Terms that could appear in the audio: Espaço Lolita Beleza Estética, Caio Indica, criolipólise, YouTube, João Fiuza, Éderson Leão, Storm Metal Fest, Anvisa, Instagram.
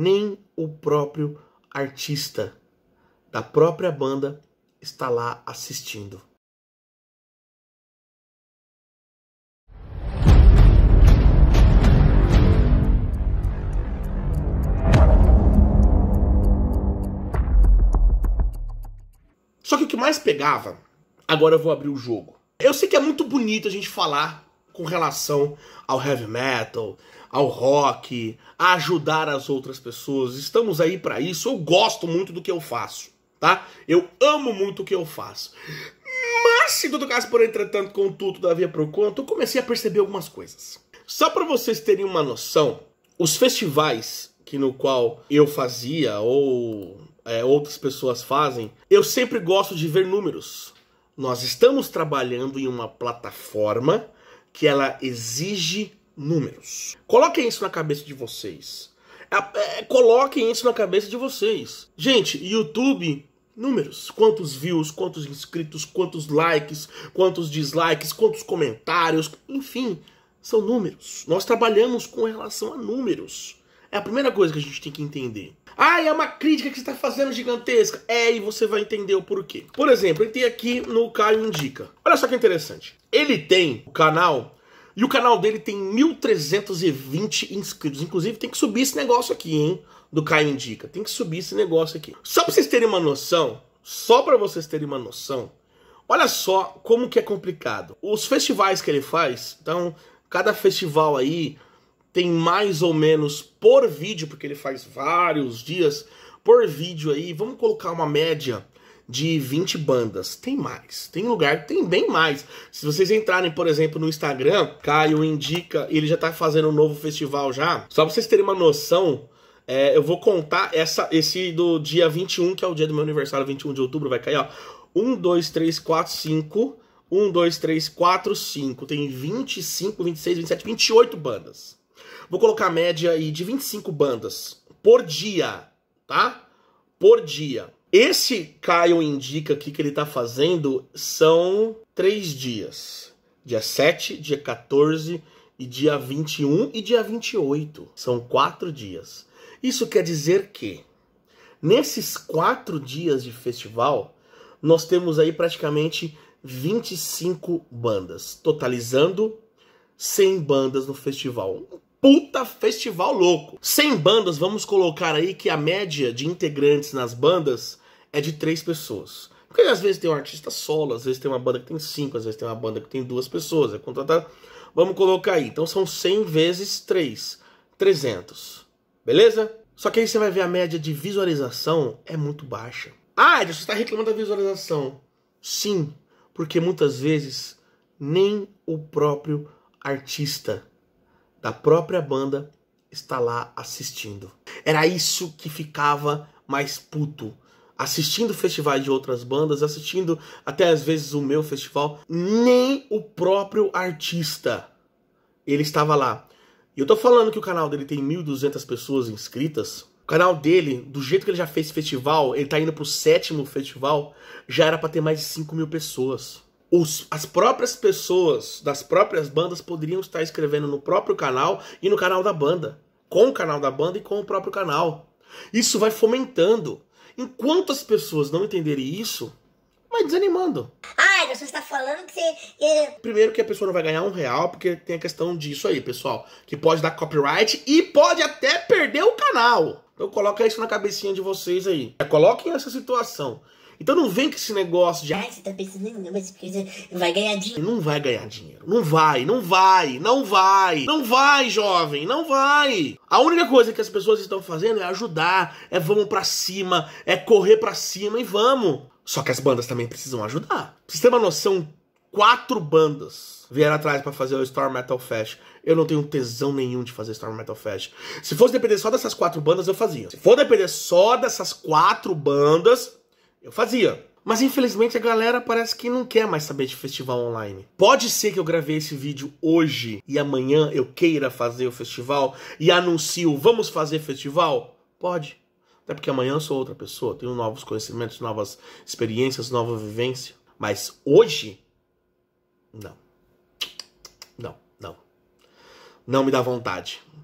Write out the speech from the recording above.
nem o próprio artista da própria banda está lá assistindo. Só que o que mais pegava, agora eu vou abrir o jogo. Eu sei que é muito bonito a gente falar com relação ao heavy metal, ao rock, a ajudar as outras pessoas. Estamos aí pra isso, eu gosto muito do que eu faço, tá? Eu amo muito o que eu faço. Mas, em todo caso, por entretanto, contudo, todavia, porquanto, eu comecei a perceber algumas coisas. Só pra vocês terem uma noção, os festivais que no qual eu fazia ou... outras pessoas fazem, eu sempre gosto de ver números. Nós estamos trabalhando em uma plataforma que ela exige números. Coloquem isso na cabeça de vocês. Coloquem isso na cabeça de vocês. Gente, YouTube, números. Quantos views, quantos inscritos, quantos likes, quantos dislikes, quantos comentários, enfim, são números. Nós trabalhamos com relação a números. É a primeira coisa que a gente tem que entender. Ah, é uma crítica que você está fazendo gigantesca. É, e você vai entender o porquê. Por exemplo, eu tenho aqui no Caio Indica. Olha só que interessante. Ele tem o canal, e o canal dele tem 1.320 inscritos. Inclusive, tem que subir esse negócio aqui, hein? Do Caio Indica. Tem que subir esse negócio aqui. Só para vocês terem uma noção, olha só como que é complicado. Os festivais que ele faz, então, cada festival aí... tem mais ou menos por vídeo, porque ele faz vários dias por vídeo aí. Vamos colocar uma média de 20 bandas. Tem mais, tem lugar que tem bem mais. Se vocês entrarem, por exemplo, no Instagram, Caio Indica, ele já tá fazendo um novo festival já. Só pra vocês terem uma noção, eu vou contar esse do dia 21, que é o dia do meu aniversário, 21 de outubro, vai cair, ó. 1, 2, 3, 4, 5... 1, 2, 3, 4, 5... Tem 25, 26, 27, 28 bandas. Vou colocar a média aí de 25 bandas por dia, tá? Por dia. Esse Caio Indica aqui que ele tá fazendo são 3 dias. Dia 7, dia 14 e dia 21 e dia 28. São 4 dias. Isso quer dizer que nesses 4 dias de festival, nós temos aí praticamente 25 bandas, totalizando 100 bandas no festival. Puta festival louco. 100 bandas, vamos colocar aí que a média de integrantes nas bandas é de 3 pessoas. Porque às vezes tem um artista solo, às vezes tem uma banda que tem 5, às vezes tem uma banda que tem 2 pessoas. É contratado. Vamos colocar aí. Então são 100 vezes 3. 300. Beleza? Só que aí você vai ver a média de visualização é muito baixa. Ah, Éderson, você está reclamando da visualização. Sim, porque muitas vezes nem o próprio artista da própria banda está lá assistindo. Era isso que ficava mais puto. Assistindo festivais de outras bandas, assistindo até às vezes o meu festival, nem o próprio artista, ele estava lá. E eu tô falando que o canal dele tem 1.200 pessoas inscritas. O canal dele, do jeito que ele já fez festival, ele tá indo pro 7º festival, já era pra ter mais de 5.000 pessoas. As próprias pessoas das próprias bandas poderiam estar escrevendo no próprio canal e no canal da banda. Com o canal da banda e com o próprio canal. Isso vai fomentando. Enquanto as pessoas não entenderem isso, vai desanimando. Ah, você está falando que você... Primeiro que a pessoa não vai ganhar R$1, porque tem a questão disso aí, pessoal. Que pode dar copyright e pode até perder o canal. Então coloca isso na cabecinha de vocês aí. Coloquem essa situação. Então não vem com esse negócio de... Ah, você tá pensando em algumas coisas, vai ganhar dinheiro. Não vai ganhar dinheiro. Não vai, jovem. Não vai. A única coisa que as pessoas estão fazendo é ajudar. É vamos pra cima. É correr pra cima e vamos. Só que as bandas também precisam ajudar. Pra vocês terem uma noção, 4 bandas vieram atrás pra fazer o Storm Metal Fest. Eu não tenho tesão nenhum de fazer Storm Metal Fest. Se fosse depender só dessas 4 bandas, eu fazia. Se for depender só dessas 4 bandas... eu fazia. Mas infelizmente a galera parece que não quer mais saber de festival online. Pode ser que eu gravei esse vídeo hoje e amanhã eu queira fazer o festival e anuncio, vamos fazer festival? Pode. Até porque amanhã eu sou outra pessoa, tenho novos conhecimentos, novas experiências, nova vivência. Mas hoje, não. Não me dá vontade.